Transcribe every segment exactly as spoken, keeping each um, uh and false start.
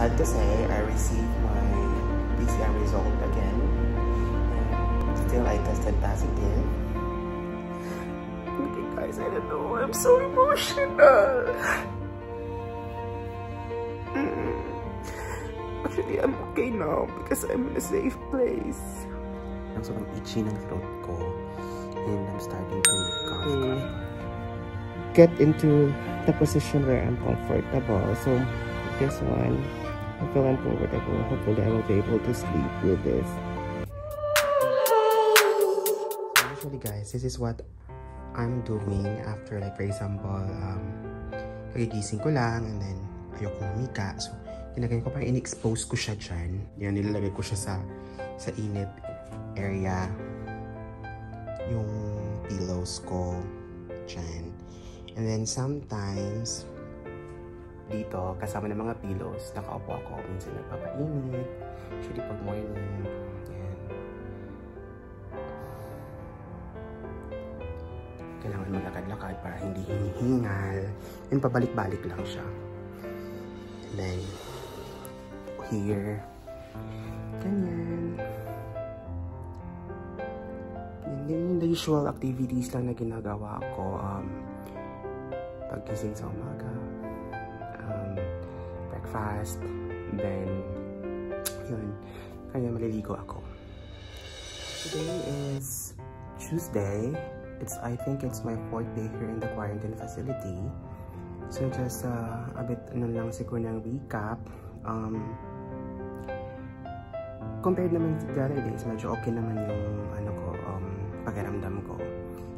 sad to say, I received my P C R result again. Still, I tested positive. Okay, guys, I don't know. I'm so emotional. Actually, I'm okay now because I'm in a safe place. I'm so itchy ng throat ko, and I'm starting to cough. Mm. Get into the position where I'm comfortable. So this one, I feel uncomfortable. Hopefully, I will be able to sleep with this. Usually, guys, this is what I'm doing after, like, for example, um, kagigising ko lang, and then ayoko humika. So tinagay ko pa, in-expose ko siya dyan. Yan, nilalagay ko siya sa, sa init area. Yung pillows ko dyan. And then sometimes, dito, kasama ng mga pillows, nakaupo ako. Minsan nagpapainit. Actually, pag morning. Yan. Kailangan maglakad-lakad para hindi hinihingal. And pabalik-balik lang siya. And then, here, ganyan. And then, the usual activities lang na ginagawa ko, um, paggising sa umaga, um, breakfast, then, yun, kaya maliligo ako. Today is Tuesday. It's, I think it's my fourth day here in the quarantine facility. So just uh, a bit ano lang siguro ng recap. Um, compared naman to the other days, medyo okay naman yung ano ko, um, pakiramdam ko.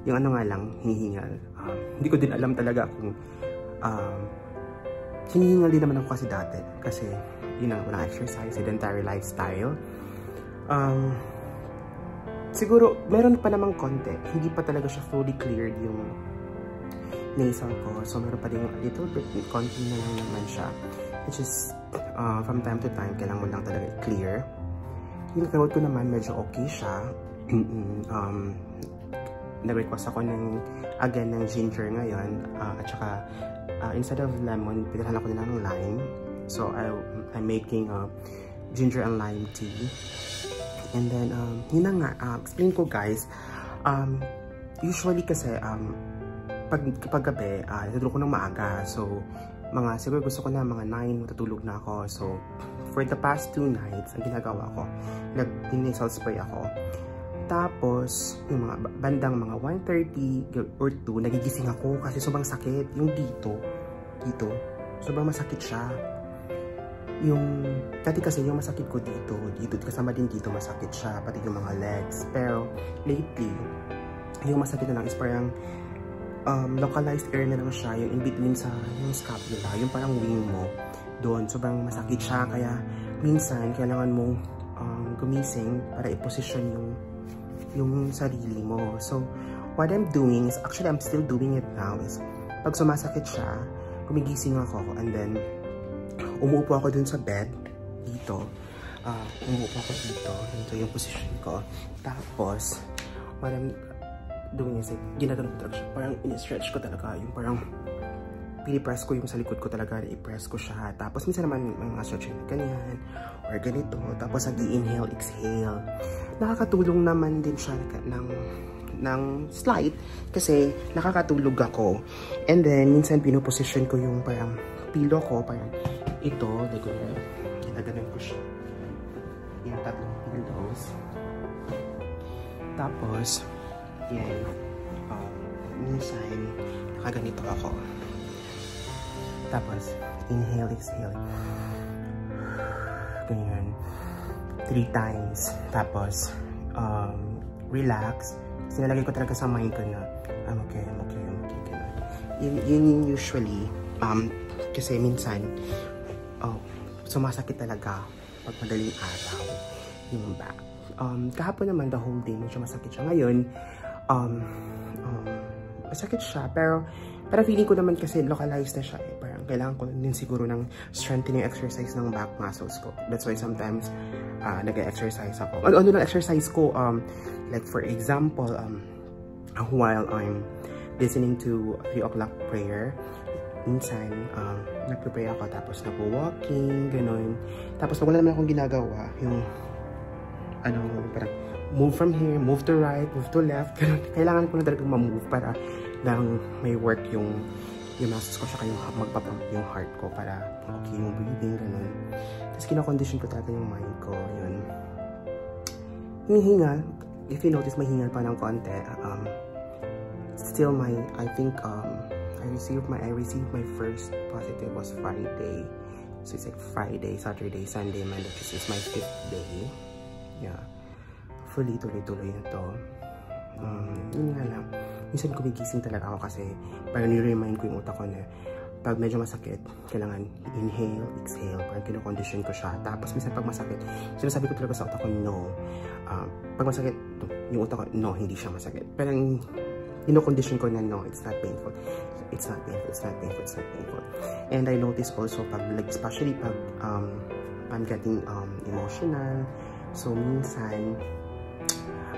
Yung ano nga lang, hinihingal. Um, hindi ko din alam talaga kung um, hinihingal din naman ako kasi dati. Kasi yun na, walang exercise, sedentary lifestyle. Um, siguro, meron pa namang konti. Hindi pa talaga siya fully cleared yung nasal ko. So, meron pa din yung little bit, konti na lang naman siya. It's just, uh, from time to time, kailangan mo lang talaga clear. Yung throat ko naman, medyo okay siya. um, na-request ako ng, again, ng ginger ngayon. Uh, at saka, uh, instead of lemon, pinalahan ako nila ng lime. So, I, I'm making uh, ginger and lime tea. And then, um, yun na nga, uh, explain ko guys. Um, usually kasi, um, Pag, kapag gabi, uh, natutulog ko ng maaga. So, mga, siguro gusto ko na mga nine, matutulog na ako. So, for the past two nights, ang ginagawa ko, nag-nasal spray ako. Tapos, yung mga bandang mga one thirty or two, nagigising ako kasi sobrang sakit. Yung dito, dito, sobrang masakit siya. Yung, dati kasi yung masakit ko dito, dito, kasama din dito masakit siya, pati yung mga legs. Pero, lately, yung masakit na lang is parang, Um, localized area na lang siya, yung in-between sa yung scapula, yung parang wing mo doon, sobrang masakit siya, kaya minsan, kailangan mong um, gumising para i-position yung yung sarili mo. So, what I'm doing is, actually, I'm still doing it now is, pag sumasakit siya, gumigising ako, and then umuupo ako dun sa bed dito, uh, umuupo ako dito, ito yung position ko. Tapos, what I'm doon is, ginagano ko talaga siya. Parang in-stretch ko talaga. Yung parang pinipress ko yung sa likod ko talaga. I-press ko siya. Tapos minsan naman mga stretching na ganyan. Or ganito. Tapos nag-inhale, exhale. Nakakatulong naman din siya ng, ng slide. Kasi nakakatulog ako. And then minsan pinuposition ko yung parang pilo ko. Parang ito. Ginagano ko siya. Yung tatlong pillows. Tapos yan. Um, minsan, nakaganito ako. Tapos, inhale, exhale. Ganyan. Three times. Tapos, um, relax. Sinalagay ko talaga sa mind ko na, I'm okay, I'm okay, I'm okay. Yun, yun usually, um, kasi minsan, oh, sumasakit talaga pag madaling araw. Yung back. Um, kahapon naman, the whole day, medyo masakit siya. Ngayon, Um, um, masakit siya, pero para feeling ko naman kasi localized na siya eh. Parang kailangan ko din siguro ng strengthening exercise ng back muscles ko. That's why sometimes uh, nag-exercise ako. Ano, ano lang exercise ko, um, like for example, um, while I'm listening to three o'clock prayer, minsan, um, nagprepare ako tapos napo-walking, gano'n. Tapos wala naman akong ginagawa. Yung, ano, parang move from here, move to right, move to left, gano'n. Kailangan ko na talagang ma-move para lang may work yung yung muscles ko siya, yung magpapump yung heart ko para okay yung breathing, gano'n. Tapos kinakondition ko talaga yung mind ko, yun. Yung hingal, if you notice, may hingal pa ng konti. Um, still, my, I think, um, I received my I received my first positive was Friday, so it's like Friday, Saturday, Sunday, Monday. This is my fifth day. Yeah, fully tuloy-tuloy na to. Um, yun nga lang. Minsan kumigising talaga ako kasi parang niremind ko yung utak ko na pag medyo masakit, kailangan inhale, exhale, parang kino-condition ko siya. Tapos minsan pag masakit, sinasabi ko talaga sa utak ko, no. Uh, pag masakit, yung utak ko, no, hindi siya masakit. Parang kino-condition ko na no, it's not painful. It's not painful, it's not painful, it's not painful. And I noticed also, pag, like, especially pag um, I'm getting um, emotional, so minsan,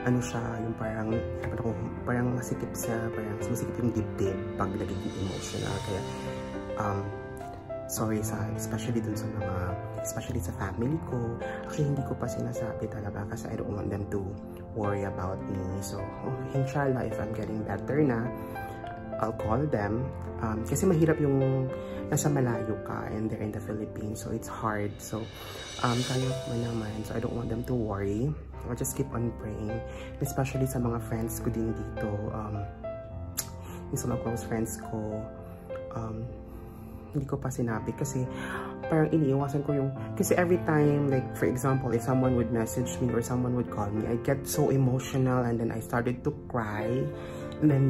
ano siya, yung parang, parang, parang masikip sa, parang masikip yung dibdib pag nagiging emotional. Kaya, um, sorry sa, especially dun sa mga, especially sa family ko, actually hindi ko pa sinasabi talaga kasi I don't want them to worry about me. So, inshallah, if I'm getting better na, I'll call them um, kasi mahirap yung nasa malayo ka and they're in the Philippines, so it's hard. So um, kaya mo naman, so I don't want them to worry. I'll just keep on praying, especially sa mga friends ko din dito, um, yung sa mga close friends ko, um, hindi ko pa sinabi kasi parang iniiwasan ko yung, kasi every time, like for example, if someone would message me or someone would call me, I get so emotional and then I started to cry, and then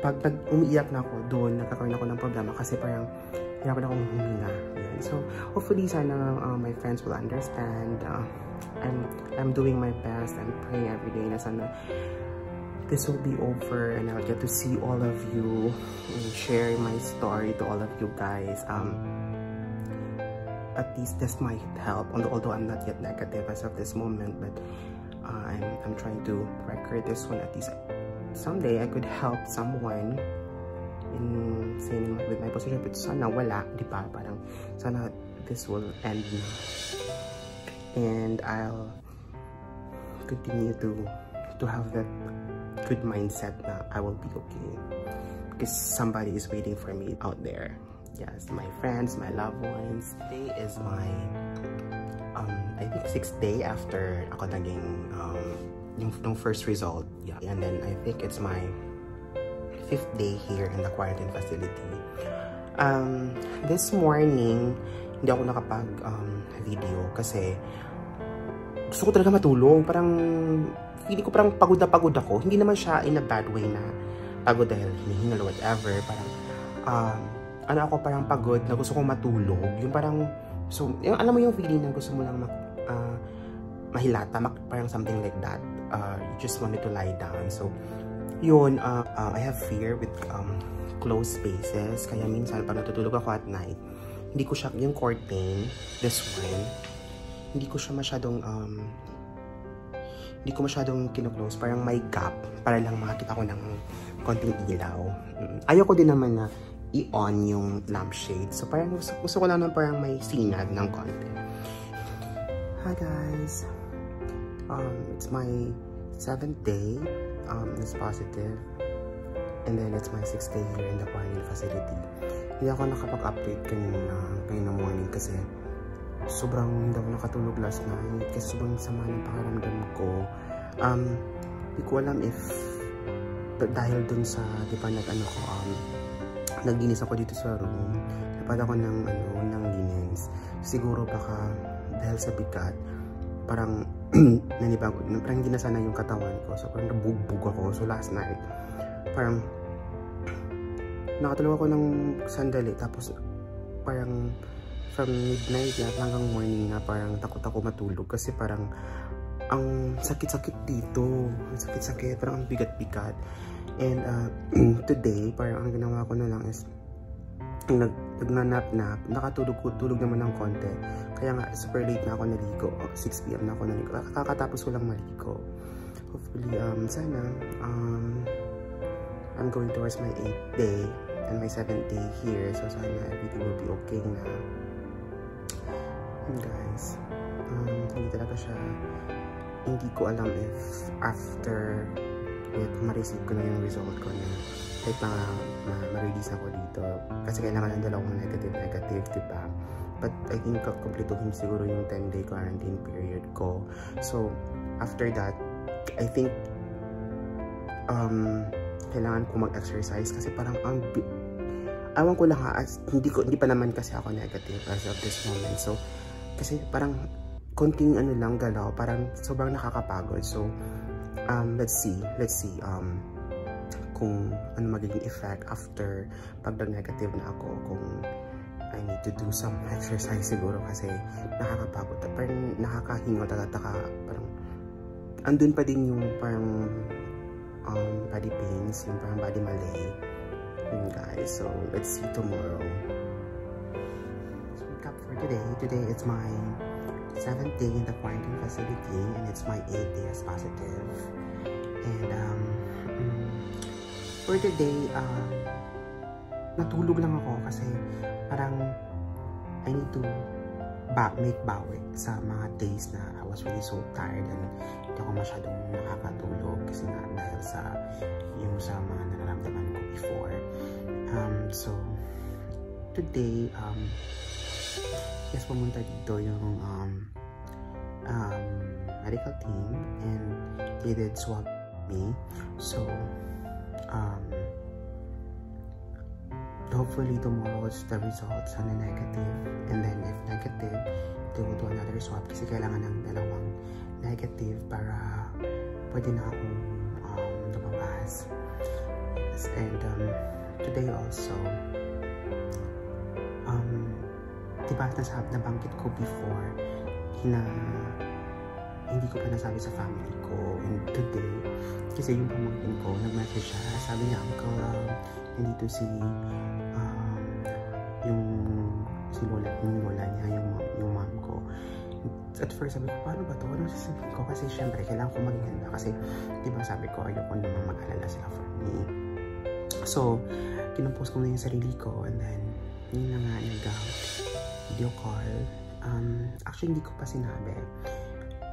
Pag, pag umiiyak na ako, doon nagkakaroon ako ng problema kasi parang hirapan akong huminga. So, hopefully, sana uh, my friends will understand. Uh, I'm, I'm doing my best. I'm praying every day na sana this will be over and I'll get to see all of you and share my story to all of you guys. Um, at least this might help, although I'm not yet negative as of this moment, but uh, I'm, I'm trying to record this one at least. Someday I could help someone in saying with my position, but sana wala, di ba? Parang sana this will end me and I'll continue to to have that good mindset na I will be okay because somebody is waiting for me out there. Yes, my friends, my loved ones. Today is my um I think sixth day after ako naging um Yung, yung first result, yeah. And then I think it's my fifth day here in the quarantine facility. Um, this morning, hindi ako nakapag-video um, kasi gusto ko talaga matulog. Parang, hindi ko parang pagod na pagod ako. Hindi naman siya in a bad way na pagod dahil hinihingal or whatever. Parang, um, ano ako parang pagod na gusto ko matulog. Yung parang, so, yung, alam mo yung feeling na gusto mo lang mag, uh, mahilata, mag, parang something like that. Uh, you just wanted to lie down. So, yun, uh, uh, I have fear with um, closed spaces. Kaya minsan, pag natutulog ako at night, hindi ko siya, yung cord pain, this one, hindi ko siya masyadong, um, hindi ko masyadong kinuklose. Parang may gap, para lang makakita ko ng konting ilaw. Ayoko din naman na i-on yung lampshade. So, parang gusto, gusto ko lang na parang may sinag ng konti. Hi guys. Um, it's my seventh day, um, it's positive, and then it's my sixth day here in the quarantine facility. Hindi ako nakapag-update kanina, kanina morning kasi sobrang hindi ako nakatulog last night kasi sobrang sama ng pakiramdam ko. Um, hindi ko alam if, dahil dun sa, di ba nag-ano ko, um, naglinis ako dito sa room, napat ako ng, ano, ng linens. Siguro baka dahil sa bigat, parang nanibagod, parang hindi nasanay yung katawan ko, so parang nabugbog ako. So last night, parang nakatulog ako ng sandali, tapos parang from midnight na hanggang morning na parang takot ako matulog kasi parang ang sakit-sakit dito, sakit-sakit, parang ang bigat-bigat. And uh, today, parang ang ginawa ko na lang is nag nagnanap-nap, nakatulog-tulog naman ng konti. Kaya nga, super late na ako naligo. six p m na ako naligo. Kakatapos ko lang maligo. Hopefully, um, sana, um, I'm going towards my eighth day. and my seventh day here, so sana everything will be okay na. And guys, um, hindi talaga siya, hindi ko alam if after it, ma-receive ko na yung result ko na kahit pa ma-release ako dito kasi kailangan ng dalawang negative-negative, diba? But I think kakumplituhin siguro yung ten day quarantine period ko, so after that I think um, kailangan ko mag-exercise kasi parang ang awan ko lang ha, as, hindi, ko, hindi pa naman kasi ako negative as of this moment, so kasi parang konting ano lang galaw, parang sobrang nakakapagod, so Um, let's see, let's see um, kung ano magiging effect after pag nag-negative na ako, kung I need to do some exercise siguro kasi nakakapagod, parang nakakahingot at taka, parang andun pa din yung parang um, body pains, yung parang body malaise yun guys, so let's see tomorrow. So wake up for today, today it's my seventh day in the quarantine facility and it's my eighth day as positive. And um, for today, uh, natulog lang ako kasi parang I need to ba make bawi sa mga days na I was really so tired and hindi ako masyadong nakakatulog kasi nga dahil sa yung sa mga nararamdaman ko before. Um, so today, um, yes, pumunta dito yung um, um, medical team and they did swab me. So, um, hopefully tomorrow is the results on the negative. And then if negative, they will do another swab kasi kailangan ng dalawang negative para pwede na akong um, lumabas. Yes, and um, today also, diba nasabi, nabanggit ko before na hindi ko pa nasabi sa family ko, and today kasi yung pamangkin ko nag-message siya, sabi niya uncle um, nandito si um, yung si lola, yung lola niya, yung, yung mom ko. At first sabi ko paano ba to, ano sasabihin ko kasi syempre kailangan ko maging handa kasi diba sabi ko ayoko naman mag-alala sila for me, so kinumpost ko na yung sarili ko and then yun na nga nag-out video call. Um, actually, hindi ko pa sinabi.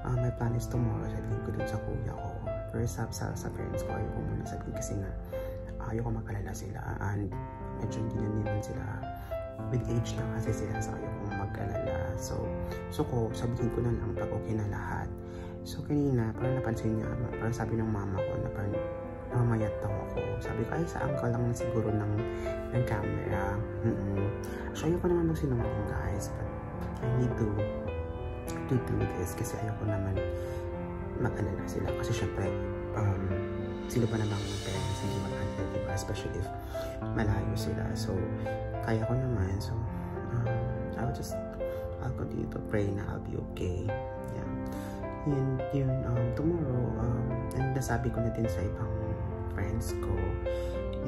Uh, my plan is tomorrow. Sabihin ko dun sa kuya ko. First up sa, sa parents ko, ayoko muna sabihin kasi nga ayoko mag-alala sila. And medyo hindi na naman sila with age na kasi sila, so ayoko mag-alala. So, so ko, sabihin ko na lang pag okay na lahat. So, kanina, parang napansin niya, parang sabi ng mama ko na parang mamayat daw ako. Sabi ko, ay, saan ka lang siguro ng, ng camera. Mm-mm. So, ayoko naman nung sinungaling guys. But I need to to do this kasi ayoko naman mag-alala sila. Kasi syempre, um, sino pa namang parents hindi mag-alala, diba? Especially if malayo sila. So, kaya ko naman. So, um, I'll just, I'll continue to pray na I'll be okay. Yeah. Yun, yun, um, tomorrow, um, and nasabi ko na din sa ibang friends ko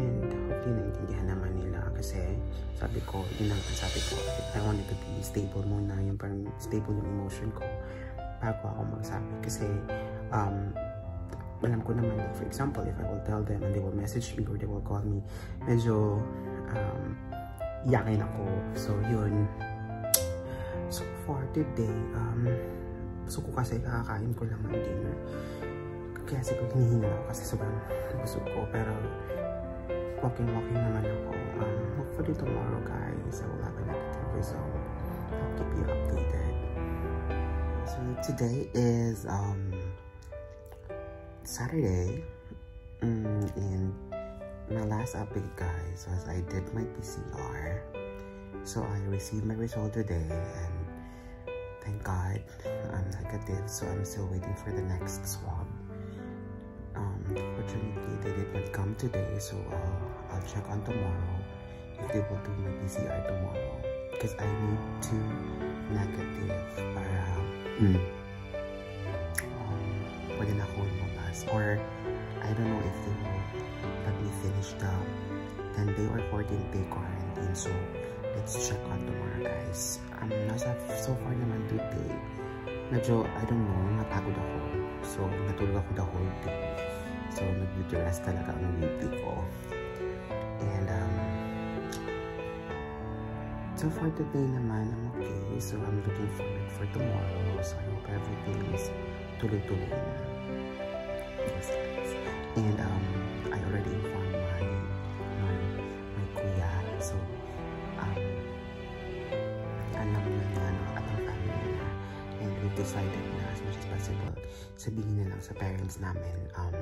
and hopefully naintindihan naman nila kasi sabi ko, yun ang sabi ko, I wanted to be stable muna, yung parang stable yung emotion ko bago ako magsabi kasi um, alam ko naman, for example, if I will tell them and they will message me or they will call me, medyo um, iyakin ako, so yun. So for today, um, gusto ko kasi kakakain ko lang ng dinner. Kaya siguro hinihingal ako kasi sobrang busog ko, pero walking-walking naman ako. Um, hopefully tomorrow guys, I will have a negative result. I'll keep you updated. So today is um, Saturday mm, and my last update guys was I did my P C R. So I received my result today and thank God I'm negative, so I'm still waiting for the next swab. Unfortunately, they did not come today, so uh, I'll check on tomorrow if they will do my P C R tomorrow because I need two negative para mm. um, pwede na ako lumabas, or I don't know if they will let me finish the ten day or fourteen day quarantine, so let's check on tomorrow guys. Um, nasa so far naman today medyo I don't know, natagod ako, so natulog ako the whole day. So, nag-uterest talaga ang beauty ko. And, um, So for today naman, I'm okay. So I'm looking forward for tomorrow. So I hope everything is tuloy-tuloy na. Yes, guys. And um, I already informed my my, my kuya. So um, alam na na no, at ang family na. And we decided na as much as possible, sabihin na lang sa parents namin um,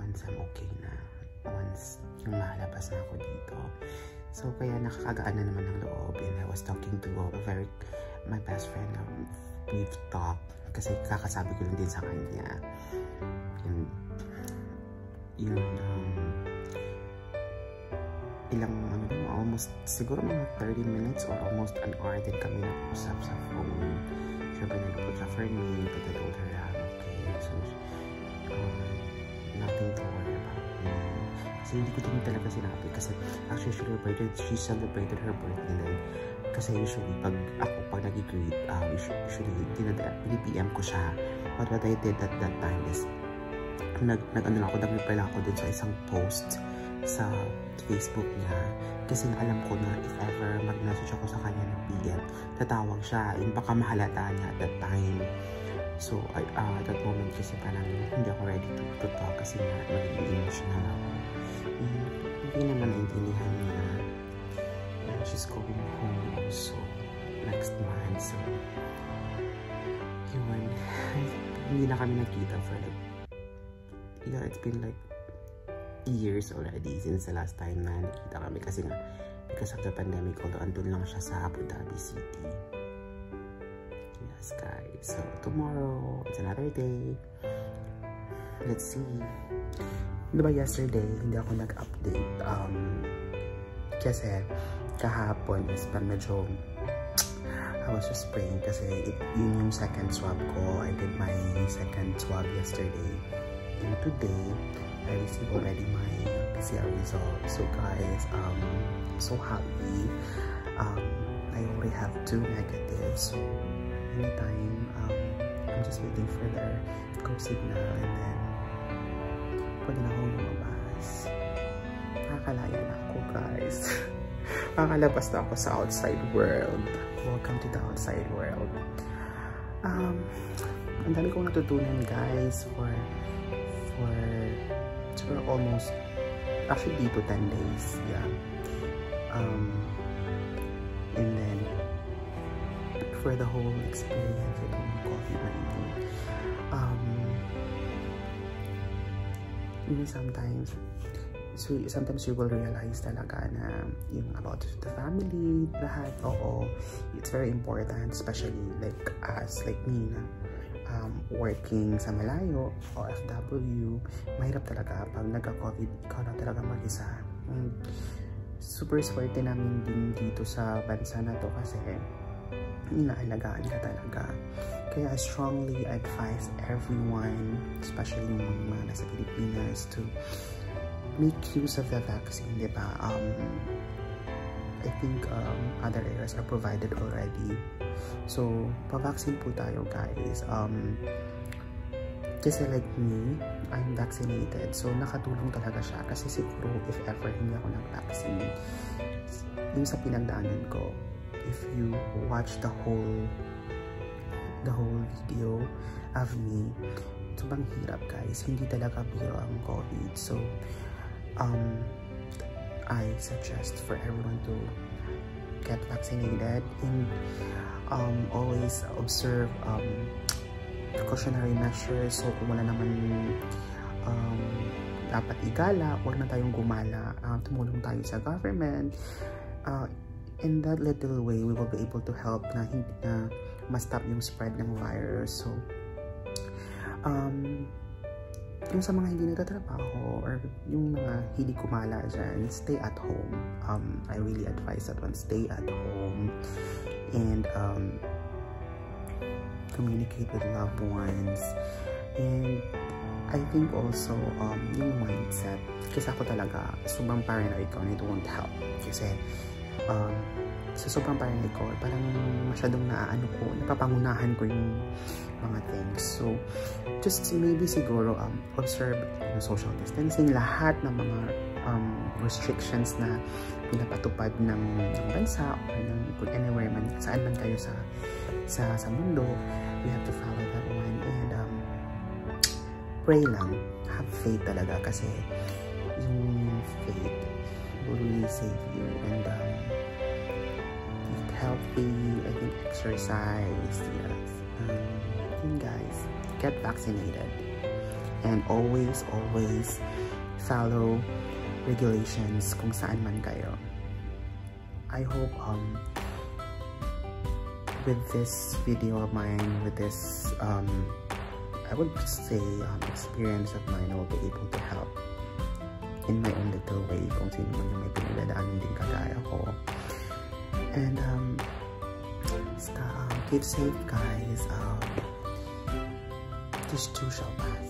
once I'm okay na. Once yung mahalabas na ako dito. So, kaya nakakagaan na naman ng loob. And I was talking to a very, my best friend, um, we've talked. Kasi kakasabi ko lang din sa kanya. And, yun, um, ilang, ano ba, almost, siguro mga thirty minutes or almost an hour din kami nag-usap sa phone. Siyempre, nalupot siya for me, but I told her, I'm okay. So, um, nothing to worry about. Kasi hindi ko din talaga sinabi kasi actually she celebrated, she celebrated her birthday night. Kasi usually pag ako, pag nag-greet, uh, usually pini-P M ko siya. But what I did at that time is nag-ano lang ako, nag-reply lang ako dun sa isang post sa Facebook niya. Kasi alam ko na if ever mag-message ako sa kanya ng P M, tatawag siya. Yung baka mahalata niya at that time. So I, uh, at that moment kasi parang hindi ako ready to, to talk kasi nga magiging emotional ako. Hindi naman naintindihan niya and she's going home also next month, so yun, hindi na kami nakita for like, yeah, it's been like years already since the last time na nakita kami kasi nga because of the pandemic, although andun lang siya sa Abu Dhabi City. Yes guys, so tomorrow it's another day, let's see. Diba yesterday, hindi ako nag-update um, kasi kahapon is pa medyo I was just praying kasi it, yun yung second swab ko. I did my second swab yesterday and today I received already my P C R result. So guys, um, so happy. Um, I already have two negatives. So anytime, um, I'm just waiting for their go signal and then pwede na akong lumabas. Nakakalaya na ako, guys. Nakakalabas na ako sa outside world. Welcome to the outside world. Um, ang dami kong natutunan, guys, for, for, for almost, actually, dito ten days. Yeah. Um, and then, for the whole experience, itong COVID nineteen. Um, sometimes so sometimes you will realize talaga na yung about the family, lahat, oo, it's very important, especially like us, like me na um, working sa malayo, O F W, mahirap talaga pag nagka-COVID, ikaw na talaga mag-isa. Mm. Super swerte namin din dito sa bansa na to kasi inaalagaan ka talaga. Kaya I strongly advise everyone, especially mga nasa Pilipinas, to make use of the vaccine, di ba? Um, I think um, other areas are provided already. So, pa-vaccine po tayo, guys. Um, kasi like me, I'm vaccinated. So, nakatulong talaga siya. Kasi siguro, if ever hindi ako nag-vaccine, yung sa pinagdaanan ko, if you watch the whole the whole video of me, sobrang hirap guys, hindi talaga biro ang COVID. So um, I suggest for everyone to get vaccinated and um, always observe um, precautionary measures. So kung wala naman um, dapat igala, huwag na tayong gumala, uh, tumulong tayo sa government. uh, in that little way we will be able to help na hindi na ma-stop yung spread ng virus. So, um, yung sa mga hindi nagtatrabaho or yung mga hindi kumala dyan, stay at home. Um, I really advise that one, stay at home and um, communicate with loved ones. And I think also, um, yung mindset, kasi ako talaga, sobrang paranoid ko, and it won't help. Kasi, um, so sobrang paranoid ko, parang masyadong naaano ko, napapangunahan ko yung mga things. So, just maybe siguro um, observe you know, social distancing, lahat ng mga um, restrictions na pinapatupad ng, ng bansa o ng kung anywhere man, saan man kayo sa, sa, sa mundo, we have to follow that one. And um, pray lang, have faith talaga kasi yung faith will really save you. And um, eat healthy, I think exercise, yes. Um, and guys, get vaccinated and always, always follow regulations kung saan man kayo. I hope um with this video of mine, with this um I would say um, experience of mine, I will be able to help in my own little way kung sino man yung may pinagdadaanan din kagaya ko. And um basta, um, keep safe guys. Um, this too shall pass.